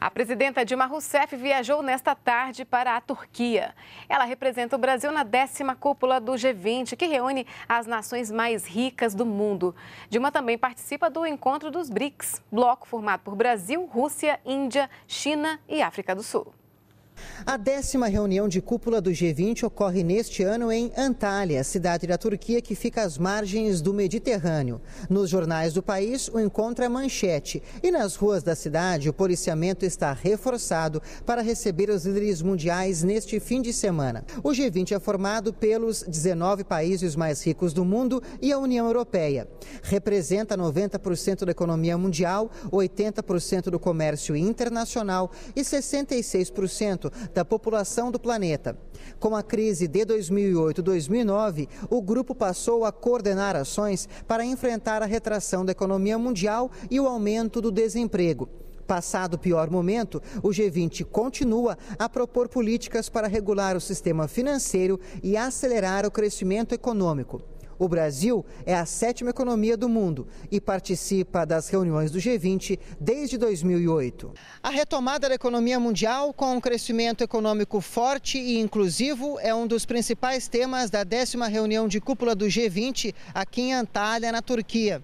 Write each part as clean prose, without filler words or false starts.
A presidenta Dilma Rousseff viajou nesta tarde para a Turquia. Ela representa o Brasil na 10ª cúpula do G20, que reúne as nações mais ricas do mundo. Dilma também participa do encontro dos BRICS, bloco formado por Brasil, Rússia, Índia, China e África do Sul. A 10ª reunião de cúpula do G20 ocorre neste ano em Antalya, cidade da Turquia que fica às margens do Mediterrâneo. Nos jornais do país, o encontro é manchete e nas ruas da cidade o policiamento está reforçado para receber os líderes mundiais neste fim de semana. O G20 é formado pelos 19 países mais ricos do mundo e a União Europeia. Representa 90% da economia mundial, 80% do comércio internacional e 66% da população do planeta. Com a crise de 2008-2009, o grupo passou a coordenar ações para enfrentar a retração da economia mundial e o aumento do desemprego. Passado o pior momento, o G20 continua a propor políticas para regular o sistema financeiro e acelerar o crescimento econômico. O Brasil é a 7ª economia do mundo e participa das reuniões do G20 desde 2008. A retomada da economia mundial com um crescimento econômico forte e inclusivo é um dos principais temas da 10ª reunião de cúpula do G20 aqui em Antalya, na Turquia.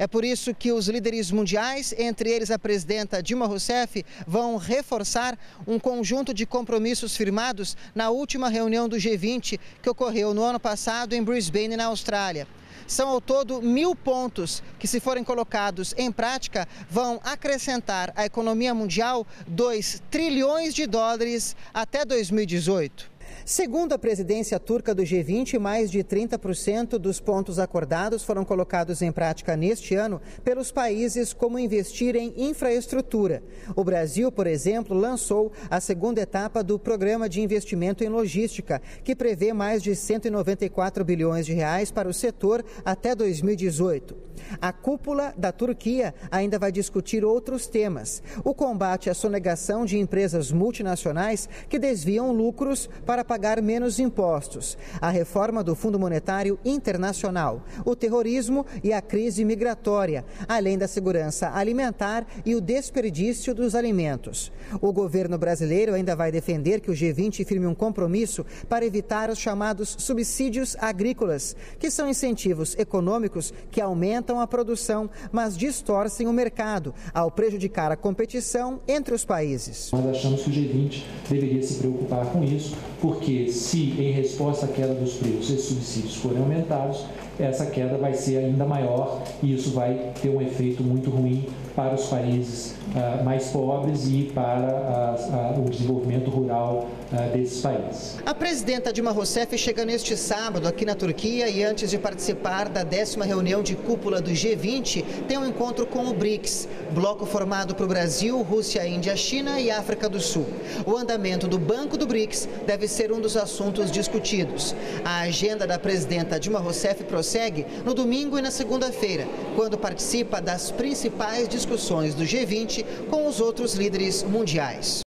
É por isso que os líderes mundiais, entre eles a presidenta Dilma Rousseff, vão reforçar um conjunto de compromissos firmados na última reunião do G20, que ocorreu no ano passado em Brisbane, na Austrália. São ao todo 1000 pontos que, se forem colocados em prática, vão acrescentar à economia mundial US$ 2 trilhões até 2018. Segundo a presidência turca do G20, mais de 30% dos pontos acordados foram colocados em prática neste ano pelos países, como investir em infraestrutura. O Brasil, por exemplo, lançou a 2ª etapa do Programa de Investimento em Logística, que prevê mais de R$ 194 bilhões para o setor até 2018. A cúpula da Turquia ainda vai discutir outros temas. O combate à sonegação de empresas multinacionais que desviam lucros para pagar menos impostos, a reforma do Fundo Monetário Internacional, o terrorismo e a crise migratória, além da segurança alimentar e o desperdício dos alimentos. O governo brasileiro ainda vai defender que o G20 firme um compromisso para evitar os chamados subsídios agrícolas, que são incentivos econômicos que aumentam a produção, mas distorcem o mercado, ao prejudicar a competição entre os países. Nós achamos que o G20 deveria se preocupar com isso, porque se em resposta à queda dos preços esses subsídios forem aumentados, essa queda vai ser ainda maior e isso vai ter um efeito muito ruim para os países mais pobres e para o desenvolvimento rural desses países. A presidenta Dilma Rousseff chega neste sábado aqui na Turquia e, antes de participar da 10ª reunião de cúpula do G20, tem um encontro com o BRICS, bloco formado por Brasil, Rússia, Índia, China e África do Sul. O andamento do Banco do BRICS deve ser um dos assuntos discutidos. A agenda da presidenta Dilma Rousseff prossegue no domingo e na segunda-feira, quando participa das principais discussões do G20 com os outros líderes mundiais.